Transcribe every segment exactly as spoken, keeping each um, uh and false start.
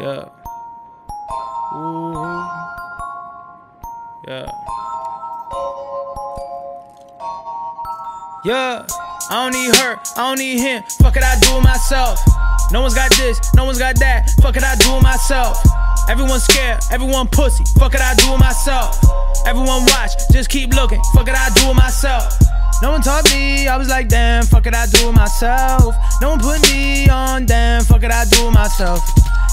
Yeah. Ooh. Yeah. Yeah. I don't need her, I don't need him. Fuck it, I do it myself. No one's got this, no one's got that. Fuck it, I do it myself. Everyone's scared, everyone pussy. Fuck it, I do it myself. Everyone watch, just keep looking. Fuck it, I do it myself. No one taught me, I was like, damn, fuck it, I do it myself. No one put me on, damn, fuck it, I do it myself.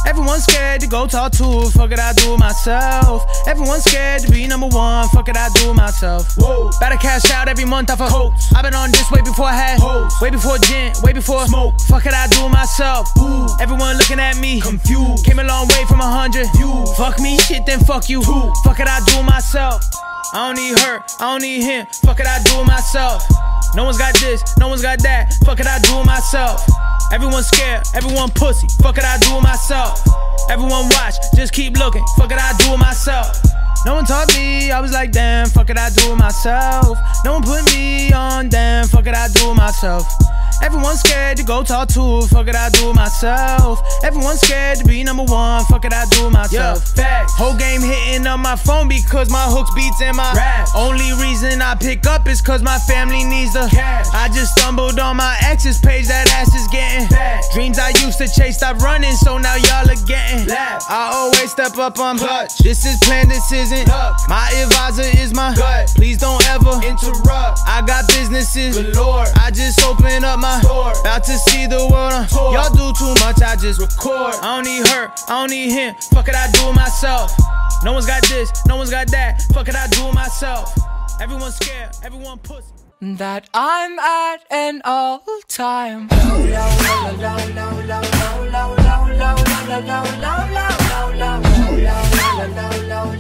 Everyone's scared to go talk to, fuck it, I do it myself. Everyone's scared to be number one, fuck it, I do it myself. Whoa. Better cash out every month off a coats. I've been on this way before I had hoes, way before gin, way before smoke. Fuck it, I do it myself. Ooh. Everyone looking at me, confused. Came a long way from a hundred. Fuck me, shit, then fuck you. Two. Fuck it, I do it myself. I don't need her, I don't need him. Fuck it, I do it myself. No one's got this, no one's got that. Fuck it, I do it myself. Everyone's scared, everyone pussy. Fuck it, I do it myself. Everyone watch, just keep looking. Fuck it, I do it myself. No one taught me, I was like, damn, fuck it, I do it myself. No one put me on, damn, fuck it, I do it myself. Everyone's scared to go talk to, fuck it, I do it myself. Everyone's scared to be number one, fuck it, I do it myself. Yeah, facts. Whole game hitting on my phone because my hooks beats in my rap. Only reason I pick up is cause my family needs the cash. I just stumbled on my ex's page, that ass is getting fat. Dreams I used to chase stopped running, so now y'all are getting laugh. I always step up on clutch. This is planned, this isn't luck. My advisor is my gut. Please don't ever interrupt. I got businesses galore. I just open up my store. About to see the world on tour. Y'all do too much, I just record. I don't need her, I don't need him. Fuck it, I do it myself. No one's got this, no one's got that. Fuck it, I do it myself. Everyone's scared, everyone pussy. That I'm at an all-time low.